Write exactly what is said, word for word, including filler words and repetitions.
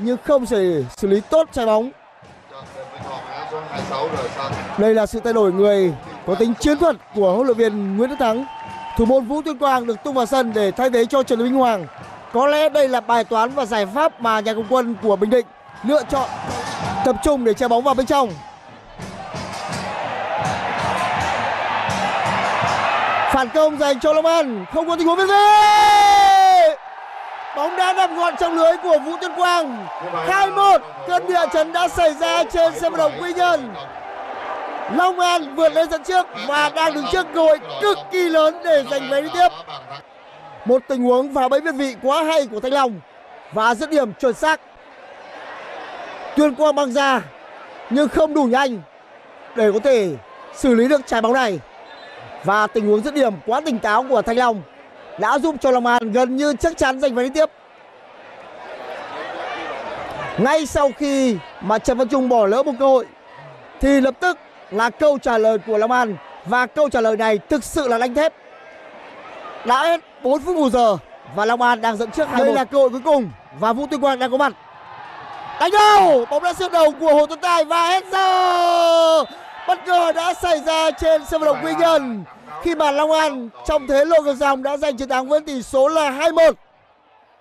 nhưng không thể xử lý tốt trái bóng. Đây là sự thay đổi người có tính chiến thuật của huấn luyện viên Nguyễn Đức Thắng. Thủ môn Vũ Tuyên Quang được tung vào sân để thay thế cho Trần Minh Hoàng. Có lẽ đây là bài toán và giải pháp mà nhà cầm quân của Bình Định lựa chọn, tập trung để che bóng vào bên trong. Phản công dành cho Long An, không có tình huống bên dưới. Bóng đã nằm gọn trong lưới của Vũ Tuyên Quang. Hai một, cơn địa chấn đã xảy ra trên sân vận động Quy Nhơn. Long An vượt lên dẫn trước và đang đứng trước cơ hội cực kỳ lớn để giành vé đi tiếp. Một tình huống vào bẫy việt vị quá hay của Thanh Long và dứt điểm chuẩn xác. Tuyên Quang băng ra nhưng không đủ nhanh để có thể xử lý được trái bóng này. Và tình huống dứt điểm quá tỉnh táo của Thanh Long đã giúp cho Long An gần như chắc chắn giành vé đi tiếp. Ngay sau khi mà Trần Văn Trung bỏ lỡ một cơ hội thì lập tức là câu trả lời của Long An, và câu trả lời này thực sự là đánh thép. Đã hết bốn phút bù giờ và Long An đang dẫn trước hai một. Đây là cơ hội cuối cùng và Vũ Tuyên Quang đang có mặt. Đánh đầu, bóng đã sượt đầu của Hồ Tuấn Tài và hết giờ. Bất ngờ đã xảy ra trên sân vận động Quy Nhơn khi mà Long An trong thế lội ngược dòng đã giành chiến thắng với tỷ số là hai một.